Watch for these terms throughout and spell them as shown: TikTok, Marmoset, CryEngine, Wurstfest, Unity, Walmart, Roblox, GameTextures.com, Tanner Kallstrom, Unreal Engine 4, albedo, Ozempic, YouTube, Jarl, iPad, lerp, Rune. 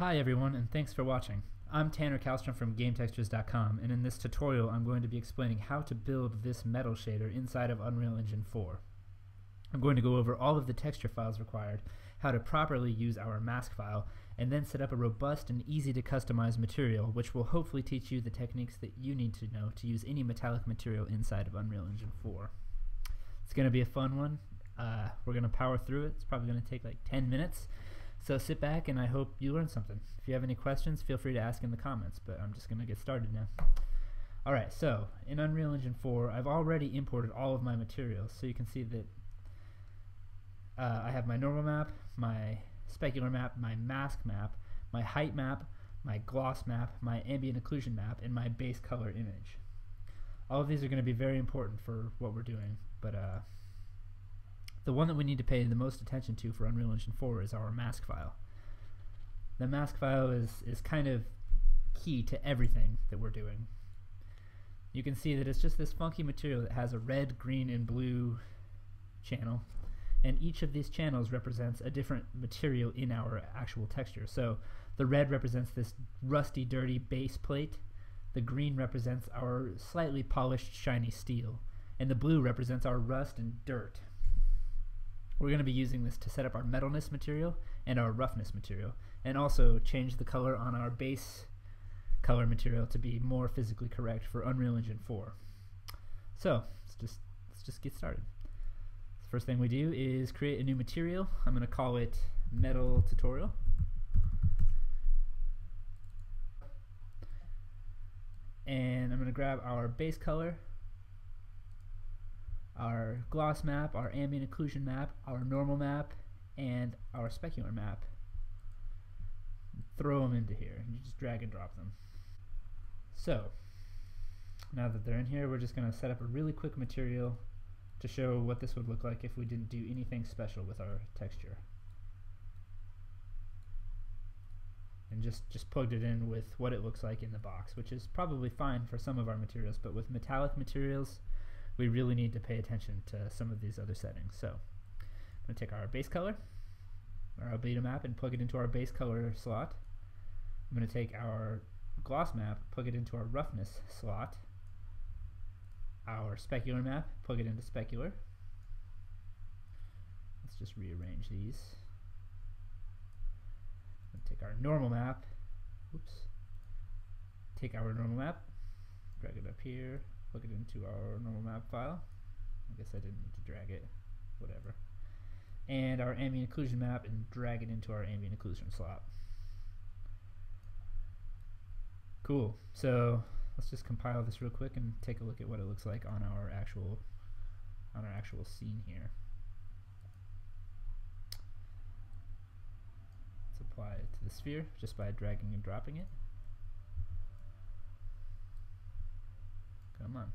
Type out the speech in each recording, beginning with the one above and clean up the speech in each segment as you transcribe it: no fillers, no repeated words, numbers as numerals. Hi everyone, and thanks for watching. I'm Tanner Kallstrom from GameTextures.com, and in this tutorial I'm going to be explaining how to build this metal shader inside of Unreal Engine 4. I'm going to go over all of the texture files required, how to properly use our mask file, and then set up a robust and easy to customize material, which will hopefully teach you the techniques that you need to know to use any metallic material inside of Unreal Engine 4. It's going to be a fun one. We're going to power through it. It's probably going to take like 10 minutes. So sit back and I hope you learned something. If you have any questions, feel free to ask in the comments, but I'm just going to get started now. Alright, so in Unreal Engine 4, I've already imported all of my materials, so you can see that I have my normal map, my specular map, my mask map, my height map, my gloss map, my ambient occlusion map, and my base color image. All of these are going to be very important for what we're doing, but the one that we need to pay the most attention to for Unreal Engine 4 is our mask file. The mask file is kind of key to everything that we're doing. You can see that it's just this funky material that has a red, green, and blue channel, and each of these channels represents a different material in our actual texture. So the red represents this rusty, dirty base plate, the green represents our slightly polished, shiny steel, and the blue represents our rust and dirt. We're going to be using this to set up our metalness material and our roughness material, and also change the color on our base color material to be more physically correct for Unreal Engine 4. So let's just get started. The first thing we do is create a new material. I'm going to call it Metal Tutorial. And I'm going to grab our base color, our gloss map, our ambient occlusion map, our normal map, and our specular map. Throw them into here, and you just drag and drop them. So now that they're in here, we're just going to set up a really quick material to show what this would look like if we didn't do anything special with our texture. And just plugged it in with what it looks like in the box, which is probably fine for some of our materials, but with metallic materials, we really need to pay attention to some of these other settings. So I'm going to take our base color, our albedo map, and plug it into our base color slot. I'm going to take our gloss map, plug it into our roughness slot, our specular map, plug it into specular. Let's just rearrange these. I'm going to take our normal map, drag it up here, plug it into our normal map file. I guess I didn't need to drag it, whatever. And our ambient occlusion map, and drag it into our ambient occlusion slot. Cool. So let's just compile this real quick and take a look at what it looks like on our actual scene here. Let's apply it to the sphere just by dragging and dropping it. Come on.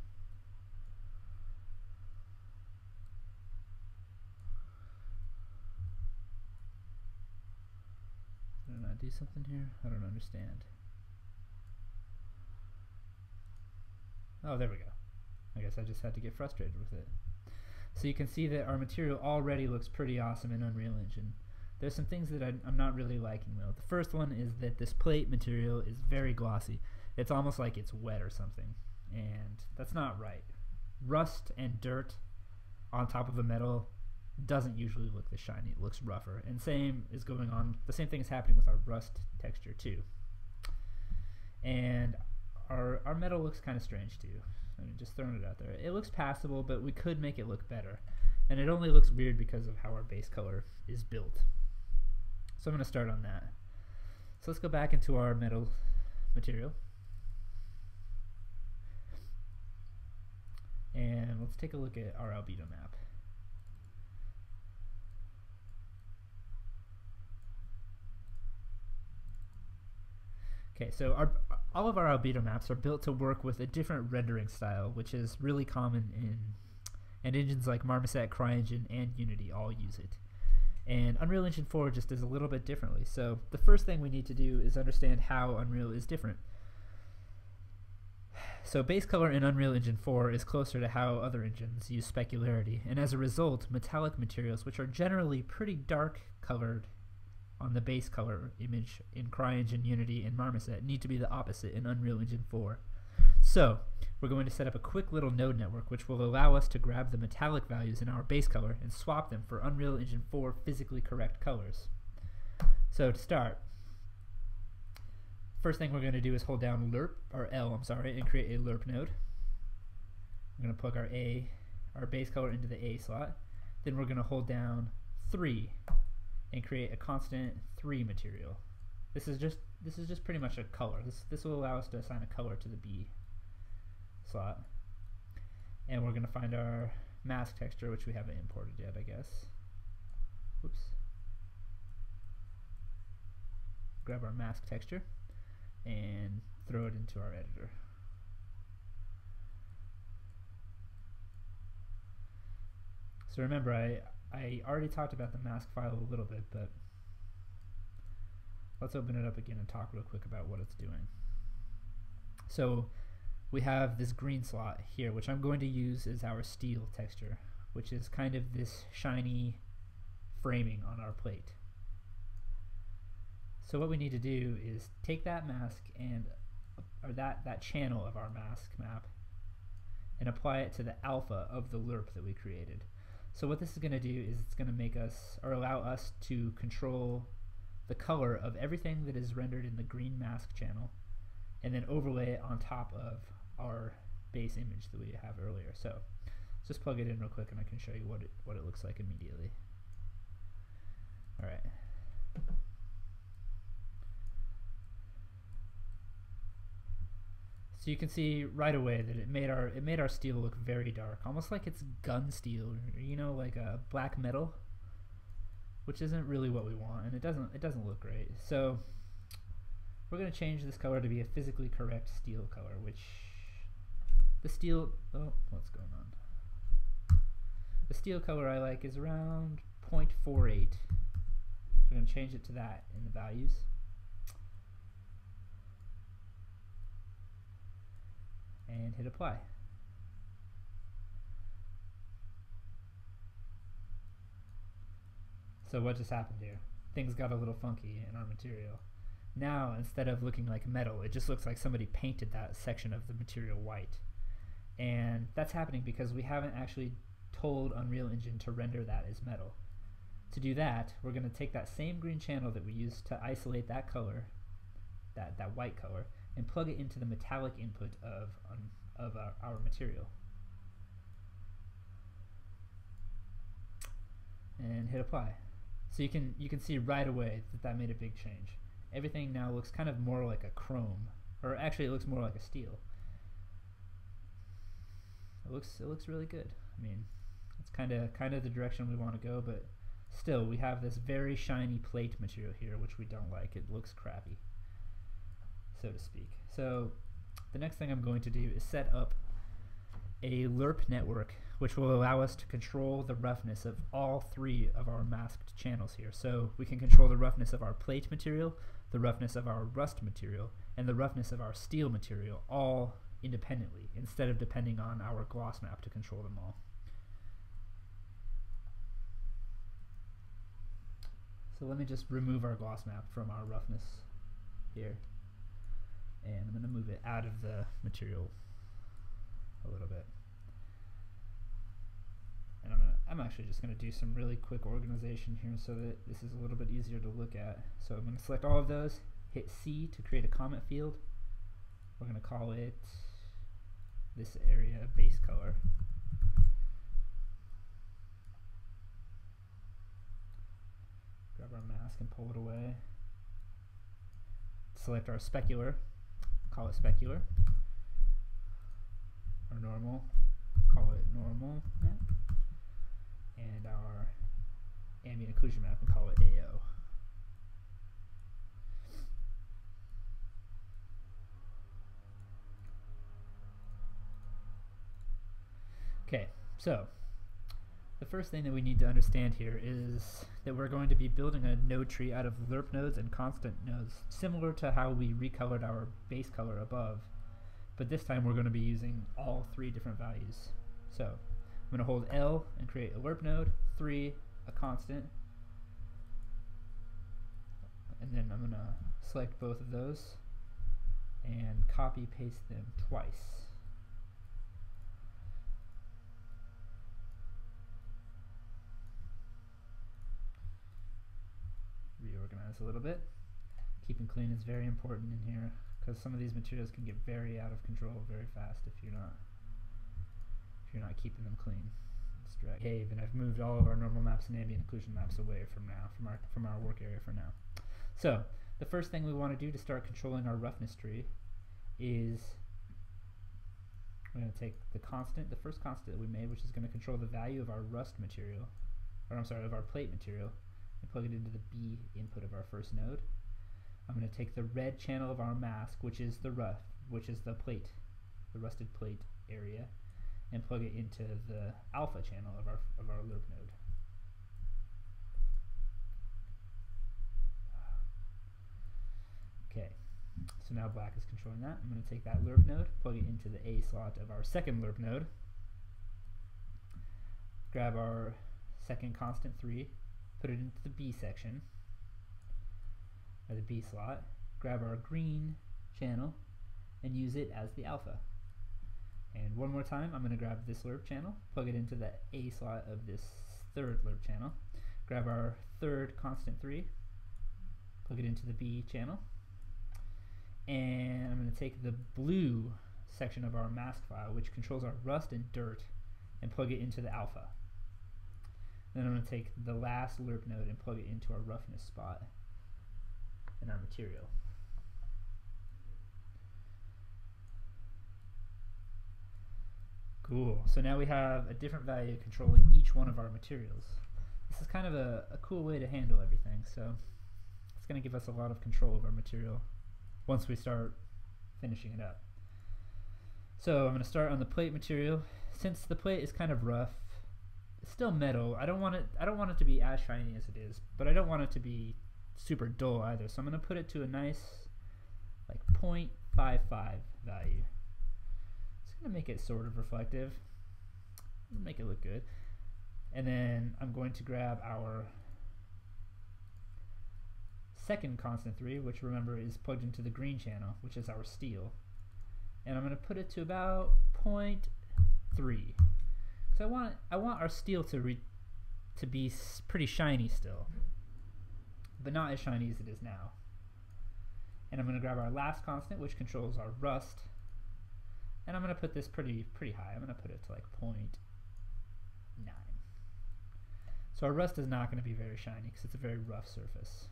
Did I not do something here? I don't understand. Oh, there we go. I guess I just had to get frustrated with it. So you can see that our material already looks pretty awesome in Unreal Engine. There's some things that I'm not really liking though. The first one is that this plate material is very glossy. It's almost like it's wet or something. And that's not right. Rust and dirt on top of a metal doesn't usually look this shiny. It looks rougher. And same is going on. The same thing is happening with our rust texture too. And our metal looks kind of strange too. I mean, just throwing it out there. It looks passable, but we could make it look better. And it only looks weird because of how our base color is built. So I'm going to start on that. So let's go back into our metal material. And let's take a look at our albedo map. Okay, so all of our albedo maps are built to work with a different rendering style, which is really common and engines like Marmoset, CryEngine, and Unity all use it. And Unreal Engine 4 just does a little bit differently. So the first thing we need to do is understand how Unreal is different. So base color in Unreal Engine 4 is closer to how other engines use specularity, and as a result, metallic materials, which are generally pretty dark colored on the base color image in CryEngine, Unity, and Marmoset need to be the opposite in Unreal Engine 4. So we're going to set up a quick little node network which will allow us to grab the metallic values in our base color and swap them for Unreal Engine 4 physically correct colors. So to start, first thing we're going to do is hold down L and create a lerp node. We're going to plug our base color into the A slot. Then we're going to hold down 3 and create a constant 3 material. This is just pretty much a color. This will allow us to assign a color to the B slot. And we're going to find our mask texture, which we haven't imported yet, I guess. Oops. Grab our mask texture and throw it into our editor. So remember, I already talked about the mask file a little bit, but let's open it up again and talk real quick about what it's doing. So we have this green slot here, which I'm going to use as our steel texture, which is kind of this shiny framing on our plate. So what we need to do is take that mask and, or that channel of our mask map, and apply it to the alpha of the lerp that we created. So what this is going to do is it's going to make us, or allow us to control the color of everything that is rendered in the green mask channel, and then overlay it on top of our base image that we have earlier. So let's just plug it in real quick and I can show you what it looks like immediately. Alright. So you can see right away that it made our steel look very dark, almost like it's gun steel, you know, like a black metal, which isn't really what we want, and it doesn't look great. So we're going to change this color to be a physically correct steel color, which the steel the steel color I like is around 0.48. So we're going to change it to that in the values. And hit apply. So what just happened here? Things got a little funky in our material. Now instead of looking like metal, it just looks like somebody painted that section of the material white. And that's happening because we haven't actually told Unreal Engine to render that as metal. To do that, we're going to take that same green channel that we used to isolate that color, that white color, and plug it into the metallic input of our material. And hit apply. So you can see right away that made a big change. Everything now looks kind of more like a chrome, or actually it looks more like a steel. It looks really good. I mean, it's kind of the direction we want to go, but still we have this very shiny plate material here, which we don't like. It looks crappy, so to speak. So the next thing I'm going to do is set up a lerp network which will allow us to control the roughness of all 3 of our masked channels here. So we can control the roughness of our plate material, the roughness of our rust material, and the roughness of our steel material all independently, instead of depending on our gloss map to control them all. So let me just remove our gloss map from our roughness here. And I'm going to move it out of the material a little bit. And I'm actually just going to do some really quick organization here so that this is a little bit easier to look at. So I'm going to select all of those, hit C to create a comment field. We're going to call it this area base color. Grab our mask and pull it away. Select our specular, call it specular. Our normal, call it normal map. And our ambient occlusion map, and call it AO. Okay, so the first thing that we need to understand here is that we're going to be building a node tree out of lerp nodes and constant nodes, similar to how we recolored our base color above, but this time we're going to be using all 3 different values. So I'm going to hold L and create a lerp node, 3, a constant, and I'm going to select both of those and copy paste them twice. Reorganize a little bit. Keeping clean is very important in here because some of these materials can get very out of control very fast if you're not keeping them clean. Let's drag cave, and I've moved all of our normal maps and ambient occlusion maps away from now from our work area for now. So the first thing we want to do to start controlling our roughness tree is we're going to take the constant, the first constant that we made, which is going to control the value of our rust material, or I'm sorry, of our plate material, and plug it into the B input of our first node. I'm going to take the red channel of our mask, which is the rough, which is the plate, the rusted plate area, and plug it into the alpha channel of our loop node. Okay, so now black is controlling that. I'm going to take that lerp node, plug it into the A slot of our second lerp node, grab our second constant 3, put it into the B section, or the B slot, grab our green channel and use it as the alpha. And one more time, I'm going to grab this lerp channel, plug it into the A slot of this third lerp channel, grab our third constant 3, plug it into the B channel, and I'm going to take the blue section of our mask file, which controls our rust and dirt, and plug it into the alpha. Then I'm going to take the last lerp node and plug it into our roughness spot and our material. Cool, so now we have a different value controlling each one of our materials. This is kind of a cool way to handle everything, so it's going to give us a lot of control of our material once we start finishing it up. So I'm going to start on the plate material. Since the plate is kind of rough, it's still metal. I don't want it to be as shiny as it is, but I don't want it to be super dull either. So I'm going to put it to a nice like 0.55 value. It's going to make it sort of reflective, make it look good. And then I'm going to grab our second constant 3, which remember is plugged into the green channel, which is our steel, and I'm going to put it to about 0.3 because I want our steel to be pretty shiny still, but not as shiny as it is now. And I'm going to grab our last constant, which controls our rust, and I'm going to put this pretty high. I'm going to put it to like 0.9. So our rust is not going to be very shiny because it's a very rough surface.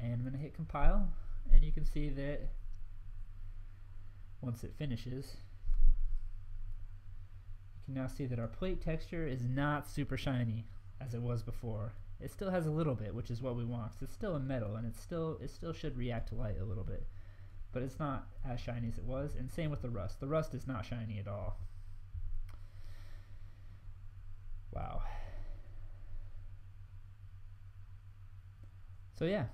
And I'm going to hit compile, and you can see that once it finishes, you can now see that our plate texture is not super shiny as it was before. It still has a little bit, which is what we want. It's still a metal, and it still should react to light a little bit, but it's not as shiny as it was. And same with the rust. The rust is not shiny at all. Wow. So yeah,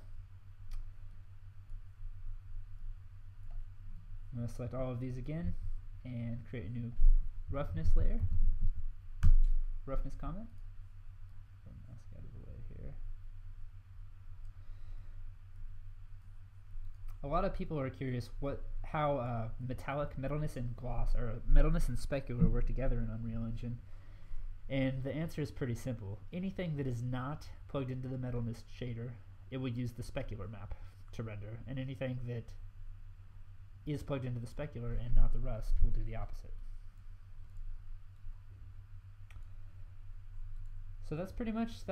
I'm going to select all of these again and create a new roughness layer, roughness comment. Get the mask out of the way here. A lot of people are curious how metallic, metalness, and gloss, or metalness and specular work together in Unreal Engine. And the answer is pretty simple. Anything that is not plugged into the metalness shader, it will use the specular map to render, and anything that is plugged into the specular and not the rust will do the opposite. So that's pretty much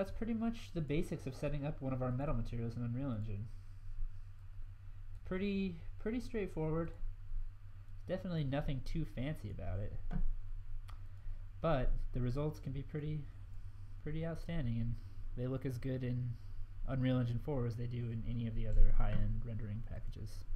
the basics of setting up one of our metal materials in Unreal Engine. Pretty straightforward. Definitely nothing too fancy about it, but the results can be pretty outstanding, and they look as good in Unreal Engine 4 as they do in any of the other high-end rendering packages.